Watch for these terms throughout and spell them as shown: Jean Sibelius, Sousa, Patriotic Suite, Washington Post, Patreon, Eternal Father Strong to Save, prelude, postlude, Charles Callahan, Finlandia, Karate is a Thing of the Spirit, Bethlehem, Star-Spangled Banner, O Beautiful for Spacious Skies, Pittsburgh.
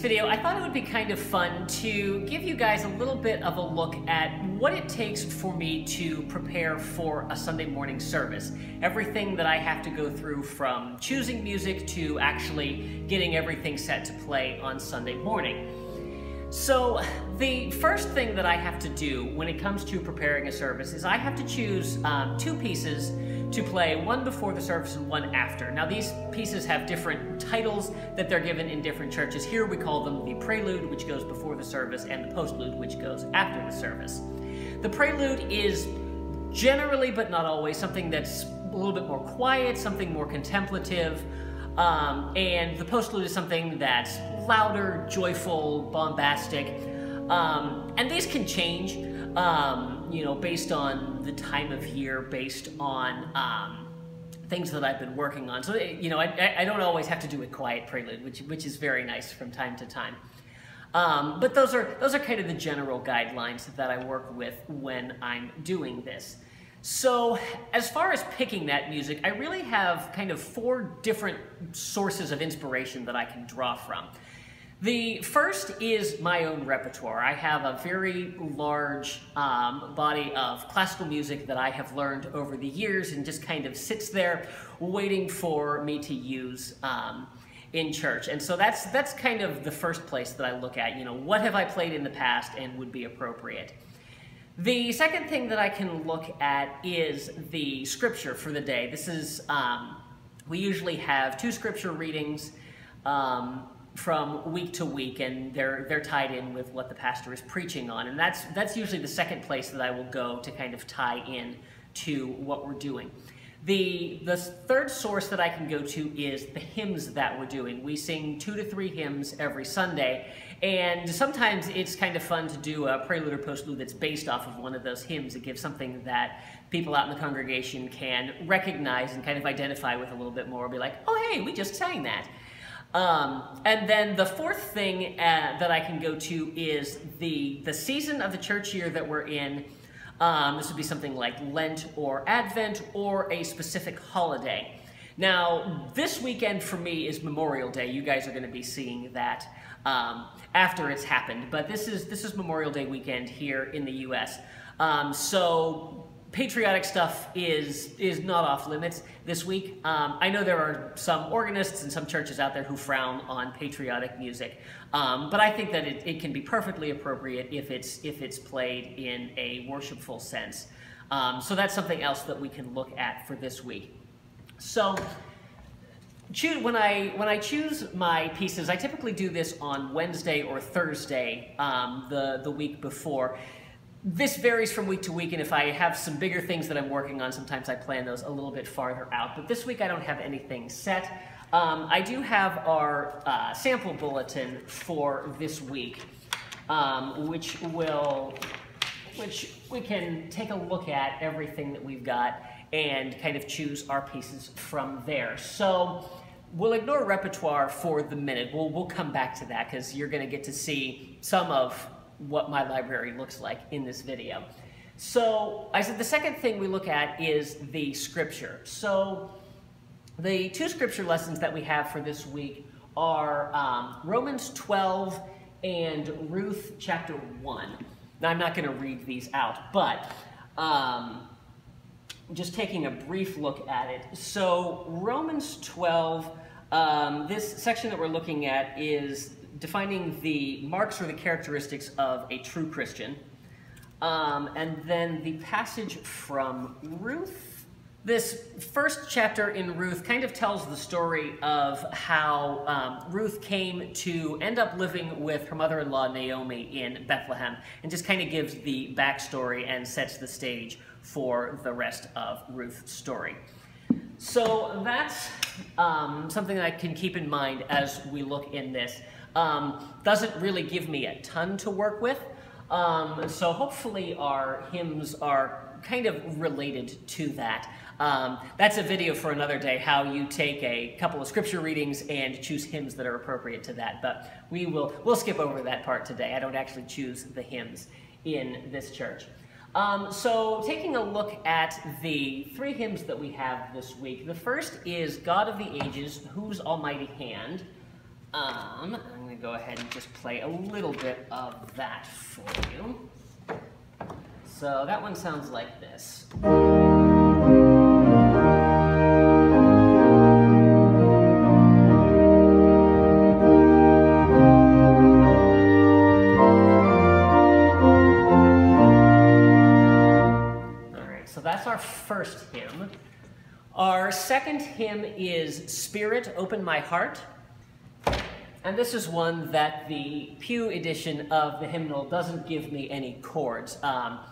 video, I thought it would be kind of fun to give you guys a little bit of a look at what it takes for me to prepare for a Sunday morning service. Everything that I have to go through, from choosing music to actually getting everything set to play on Sunday morning. So the first thing that I have to do when it comes to preparing a service is I have to choose two pieces to play, one before the service and one after. Now, these pieces have different titles that they're given in different churches. Here we call them the prelude, which goes before the service, and the postlude, which goes after the service. The prelude is generally, but not always, something that's a little bit more quiet, something more contemplative, and the postlude is something that's louder, joyful, bombastic, and these can change. You know, based on the time of year, based on things that I've been working on. So, you know, I don't always have to do a quiet prelude, which is very nice from time to time. But those are kind of the general guidelines that I work with when I'm doing this. So as far as picking that music, I really have kind of four different sources of inspiration that I can draw from. The first is my own repertoire. I have a very large body of classical music that I have learned over the years and just kind of sits there waiting for me to use in church. And so that's kind of the first place that I look at, you know, what have I played in the past and would be appropriate. The second thing that I can look at is the scripture for the day. This is, we usually have two scripture readings from week to week, and they're tied in with what the pastor is preaching on, and that's usually the second place that I will go to kind of tie in to what we're doing. The third source that I can go to is the hymns that we're doing. We sing 2 to 3 hymns every Sunday, and sometimes it's kind of fun to do a prelude or postlude that's based off of one of those hymns. It gives something that people out in the congregation can recognize and kind of identify with a little bit more, be like, oh hey, we just sang that. And then the fourth thing that I can go to is the season of the church year that we're in. This would be something like Lent or Advent or a specific holiday. Now, this weekend for me is Memorial Day. You guys are going to be seeing that after it's happened, but this is Memorial Day weekend here in the U.S. So patriotic stuff is not off limits this week. I know there are some organists and some churches out there who frown on patriotic music, but I think that it can be perfectly appropriate if it's played in a worshipful sense. So that's something else that we can look at for this week. So when I choose my pieces, I typically do this on Wednesday or Thursday, the week before. This varies from week to week, and if I have some bigger things that I'm working on, sometimes I plan those a little bit farther out. But this week I don't have anything set. I do have our sample bulletin for this week, which we can take a look at everything that we've got and kind of choose our pieces from there. So we'll ignore repertoire for the minute. We'll come back to that because you're going to get to see some of what my library looks like in this video. So I said the second thing we look at is the scripture. So the two scripture lessons that we have for this week are Romans 12 and Ruth chapter 1. Now, I'm not going to read these out, but just taking a brief look at it. So Romans 12, this section that we're looking at is defining the marks or the characteristics of a true Christian. And then the passage from Ruth. This first chapter in Ruth kind of tells the story of how Ruth came to end up living with her mother-in-law Naomi in Bethlehem, and just kind of gives the backstory and sets the stage for the rest of Ruth's story. So that's something that I can keep in mind as we look in this. Doesn't really give me a ton to work with, so hopefully our hymns are kind of related to that. That's a video for another day, how you take a couple of scripture readings and choose hymns that are appropriate to that, but we'll skip over that part today. I don't actually choose the hymns in this church. So taking a look at the three hymns that we have this week, the first is God of the Ages, Whose Almighty Hand. I'm going to to go ahead and just play a little bit of that for you. So that one sounds like this. First hymn. Our second hymn is Spirit, Open My Heart. And this is one that the Pew edition of the hymnal doesn't give me any chords,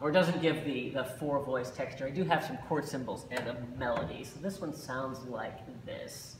or doesn't give the four-voice texture. I do have some chord symbols and a melody. So this one sounds like this.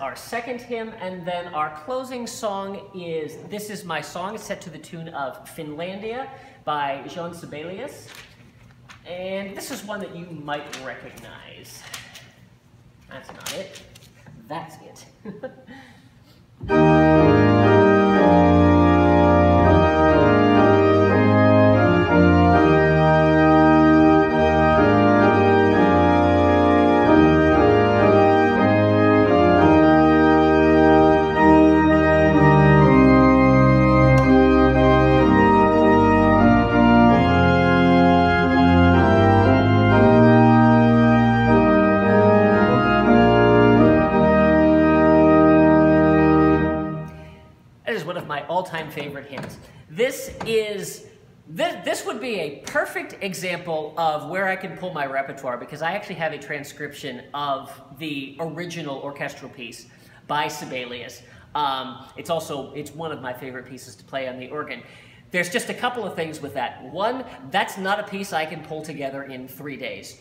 Our second hymn, and then our closing song is This Is My Song. It's set to the tune of Finlandia by Jean Sibelius, and this is one that you might recognize. That's not it. That's it. All-time favorite hymns. This would be a perfect example of where I can pull my repertoire, because I actually have a transcription of the original orchestral piece by Sibelius. It's one of my favorite pieces to play on the organ. There's just a couple of things with that. One, that's not a piece I can pull together in 3 days.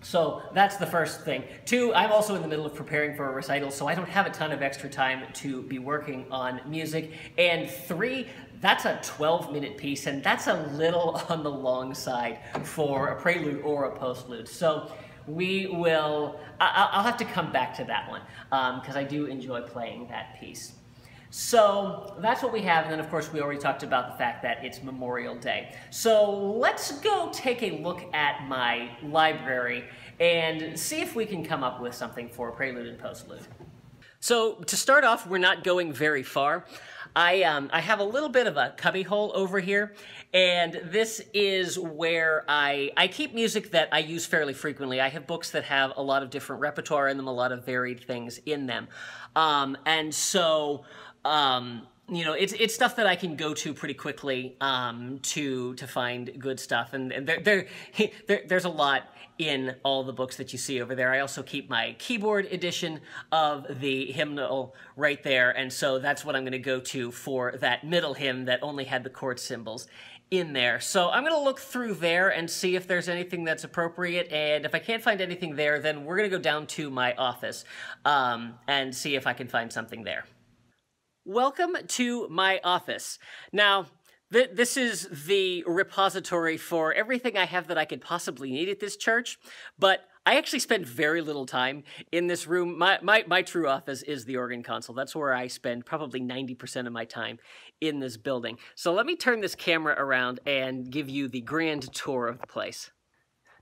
So that's the first thing. Two, I'm also in the middle of preparing for a recital, so I don't have a ton of extra time to be working on music. And three, that's a 12-minute piece, and that's a little on the long side for a prelude or a postlude. So I'll have to come back to that one, because I do enjoy playing that piece. So that's what we have, and then of course we already talked about the fact that it's Memorial Day. So let's go take a look at my library and see if we can come up with something for prelude and postlude. So to start off, we're not going very far. I have a little bit of a cubbyhole over here, and this is where I keep music that I use fairly frequently. I have books that have a lot of different repertoire in them, a lot of varied things in them. You know, it's stuff that I can go to pretty quickly to find good stuff, and there's a lot in all the books that you see over there. I also keep my keyboard edition of the hymnal right there, and so that's what I'm going to go to for that middle hymn that only had the chord symbols in there. So I'm going to look through there and see if there's anything that's appropriate, and if I can't find anything there, then we're going to go down to my office and see if I can find something there. Welcome to my office. Now, this is the repository for everything I have that I could possibly need at this church, but I actually spend very little time in this room. My true office is the organ console. That's where I spend probably 90% of my time in this building. So let me turn this camera around and give you the grand tour of the place.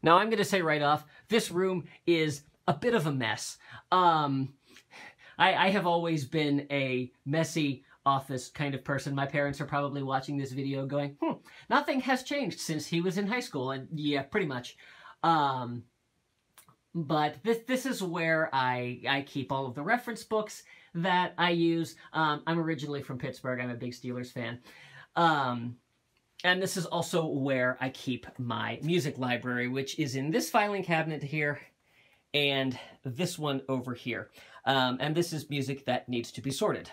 Now, I'm going to say right off, this room is a bit of a mess. I have always been a messy office kind of person. My parents are probably watching this video going, nothing has changed since he was in high school. And yeah, pretty much. But this is where I keep all of the reference books that I use. I'm originally from Pittsburgh. I'm a big Steelers fan. And this is also where I keep my music library, which is in this filing cabinet here and this one over here. And this is music that needs to be sorted.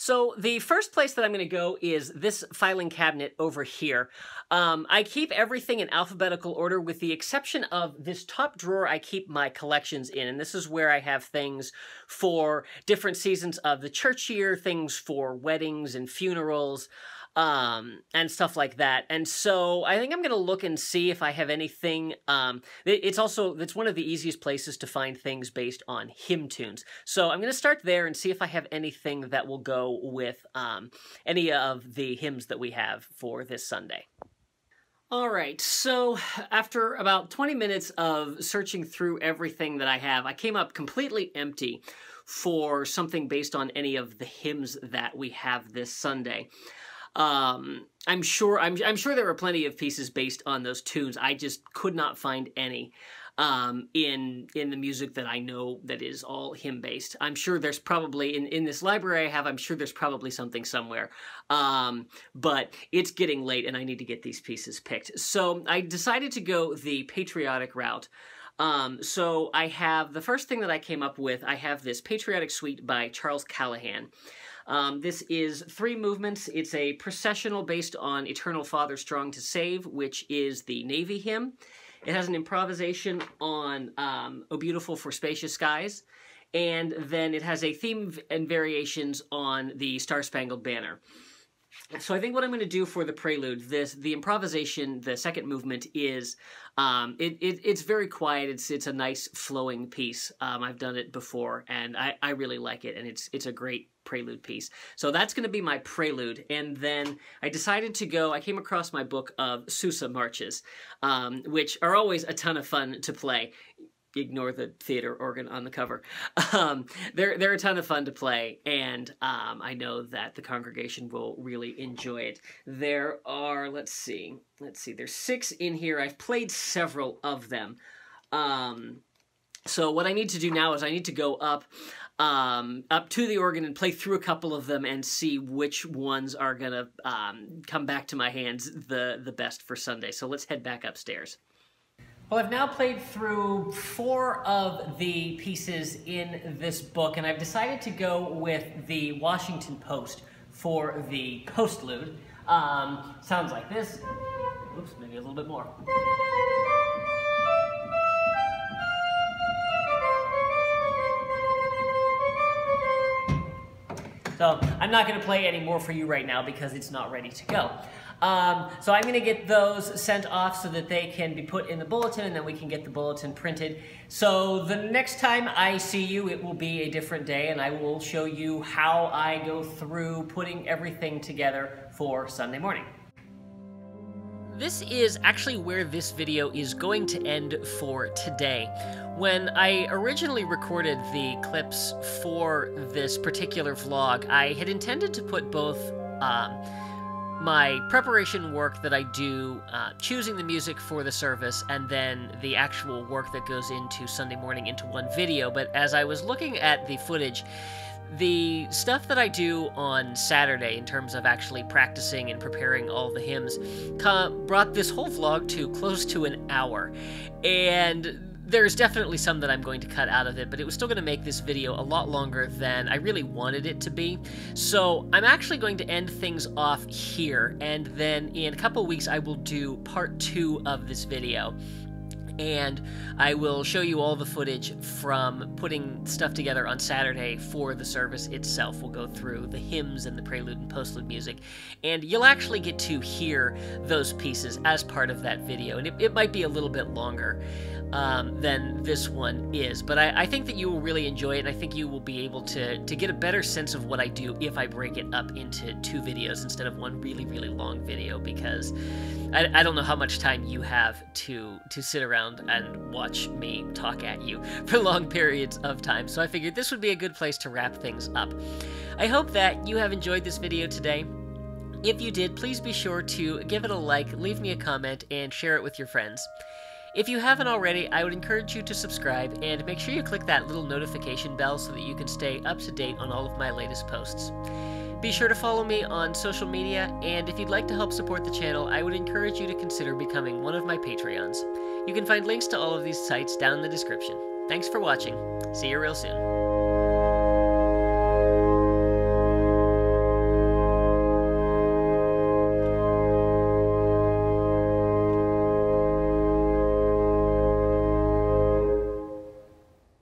So the first place that I'm going to go is this filing cabinet over here. I keep everything in alphabetical order with the exception of this top drawer I keep my collections in, and this is where I have things for different seasons of the church year, things for weddings and funerals, and stuff like that. And so I think I'm going to look and see if I have anything. It's one of the easiest places to find things based on hymn tunes. So I'm going to start there and see if I have anything that will go with any of the hymns that we have for this Sunday. All right, so after about 20 minutes of searching through everything that I have, I came up completely empty for something based on any of the hymns that we have this Sunday. I'm sure there were plenty of pieces based on those tunes. I just could not find any in the music that I know that is all hymn-based. I'm sure there's probably, in this library I have, I'm sure there's probably something somewhere. But it's getting late and I need to get these pieces picked. So I decided to go the patriotic route. So I have, the first thing that I came up with, I have this Patriotic Suite by Charles Callahan. This is 3 movements. It's a processional based on Eternal Father Strong to Save, which is the Navy hymn. It has an improvisation on O Beautiful for Spacious Skies, and then it has a theme and variations on the Star-Spangled Banner. So I think what I'm going to do for the prelude, the improvisation, the second movement is, it's very quiet. It's a nice flowing piece. I've done it before, and I really like it, and it's a great prelude piece. So that's going to be my prelude. And then I decided to go, I came across my book of Sousa marches, which are always a ton of fun to play. Ignore the theater organ on the cover. They're a ton of fun to play, and I know that the congregation will really enjoy it. There are, let's see, there's 6 in here. I've played several of them. So what I need to do now is I need to go up to the organ and play through a couple of them and see which ones are going to come back to my hands the best for Sunday. So let's head back upstairs. Well, I've now played through 4 of the pieces in this book, and I've decided to go with the Washington Post for the postlude. Sounds like this. Oops, maybe a little bit more. So I'm not going to play any more for you right now because it's not ready to go. So I'm going to get those sent off so that they can be put in the bulletin, and then we can get the bulletin printed. So the next time I see you, it will be a different day, and I will show you how I go through putting everything together for Sunday morning. This is actually where this video is going to end for today. When I originally recorded the clips for this particular vlog, I had intended to put both my preparation work that I do, choosing the music for the service, and then the actual work that goes into Sunday morning into one video. But as I was looking at the footage, the stuff that I do on Saturday in terms of actually practicing and preparing all the hymns brought this whole vlog to close to an hour. And there's definitely some that I'm going to cut out of it, but it was still going to make this video a lot longer than I really wanted it to be. So I'm actually going to end things off here, and then in a couple weeks I will do part 2 of this video. And I will show you all the footage from putting stuff together on Saturday for the service itself. We'll go through the hymns and the prelude and postlude music, and you'll actually get to hear those pieces as part of that video, and it might be a little bit longer than this one is, but I think that you will really enjoy it, and I think you will be able to get a better sense of what I do if I break it up into 2 videos instead of one really, really long video, because I don't know how much time you have to sit around and watch me talk at you for long periods of time. So I figured this would be a good place to wrap things up. I hope that you have enjoyed this video today. If you did, please be sure to give it a like, leave me a comment, and share it with your friends. If you haven't already, I would encourage you to subscribe, and make sure you click that little notification bell so that you can stay up to date on all of my latest posts. Be sure to follow me on social media, and if you'd like to help support the channel, I would encourage you to consider becoming one of my Patreons. You can find links to all of these sites down in the description. Thanks for watching. See you real soon.